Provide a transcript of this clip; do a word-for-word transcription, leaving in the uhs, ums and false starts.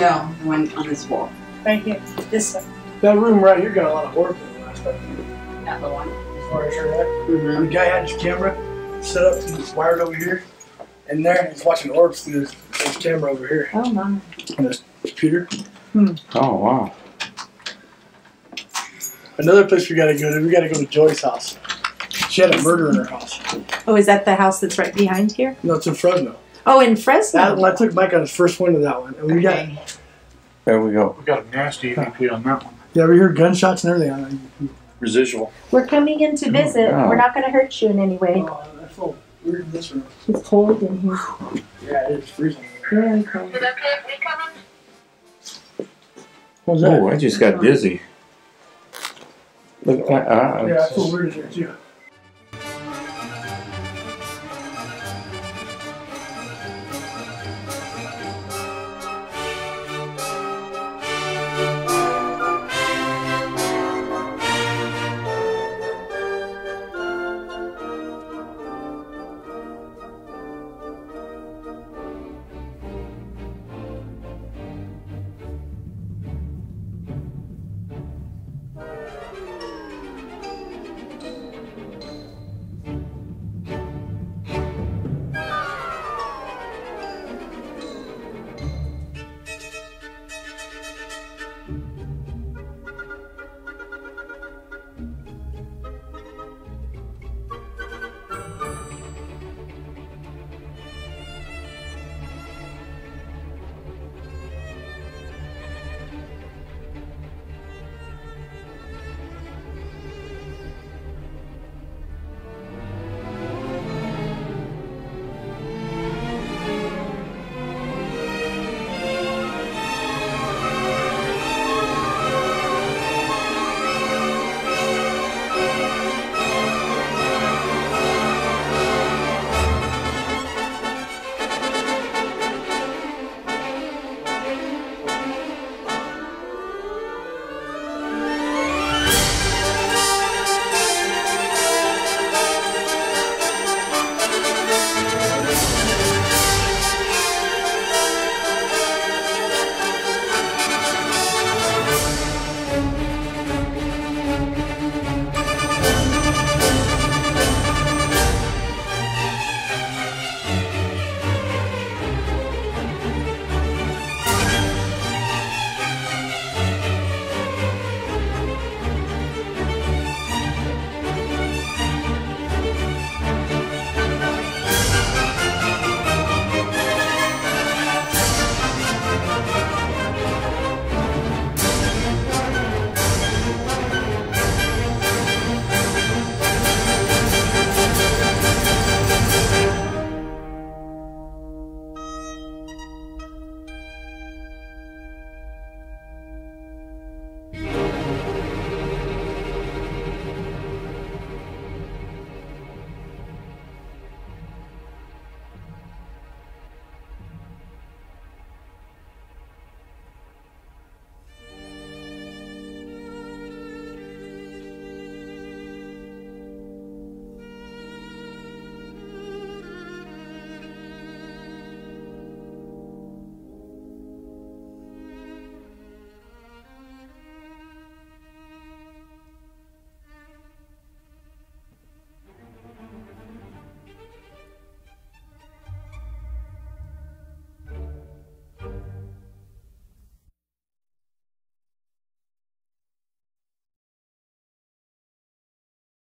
No, the one on this wall. Right here. This one. That room right here got a lot of horror in the last time. That the one. As far as your head. Mm-hmm. The guy had his camera set up and it's wired over here. And there he's watching orbs through his, his camera over here. Oh, my. On his computer. Hmm. Oh, wow. Another place we got to go to, we got to go to Joy's house. She had a murder in her house. Oh, is that the house that's right behind here? No, it's in Fresno. Oh, in Fresno. I, I took Mike on his first one to that one, and we okay. got. There we go. We got a nasty E V P on that one. Yeah, we heard gunshots and everything on that. Residual. We're coming in to visit. Oh. We're not going to hurt you in any way. Oh, I feel weird in this room. It's cold in here. Yeah, it is freezing. Very cold. Is that okay? Coming? What was that? Oh, I just got dizzy. Look, uh, uh, yeah, I feel weird in here too.